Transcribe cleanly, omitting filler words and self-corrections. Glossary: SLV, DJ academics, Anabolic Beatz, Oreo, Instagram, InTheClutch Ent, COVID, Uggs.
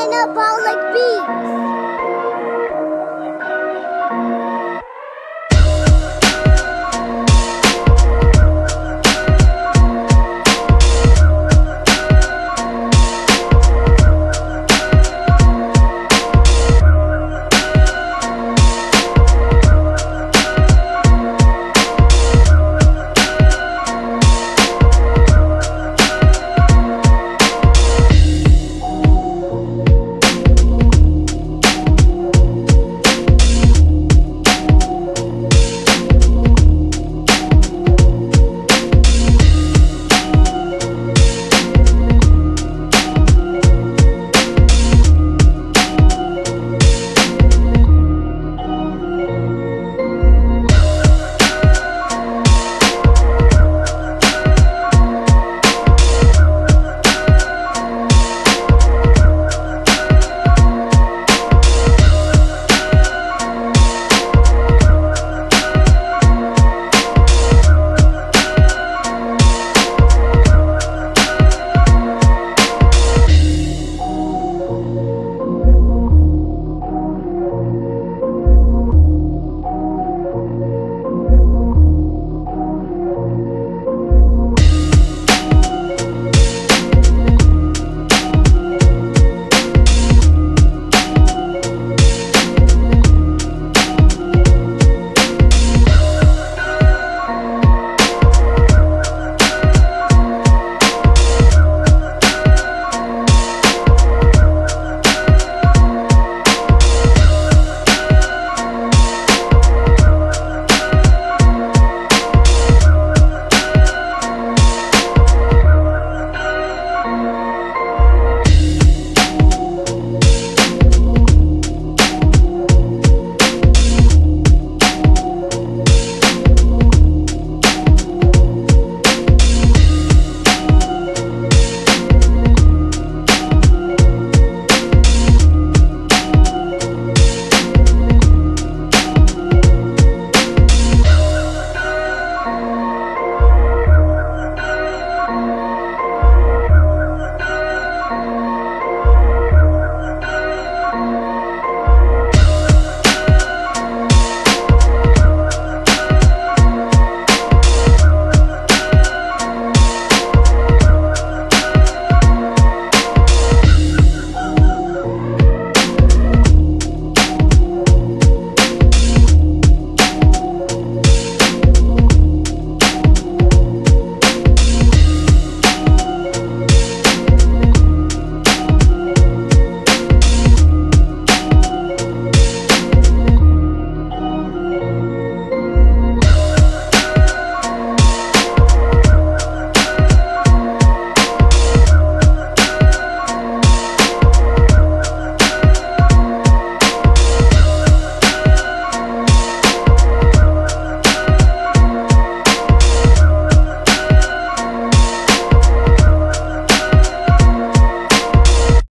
Anabolic Beatz.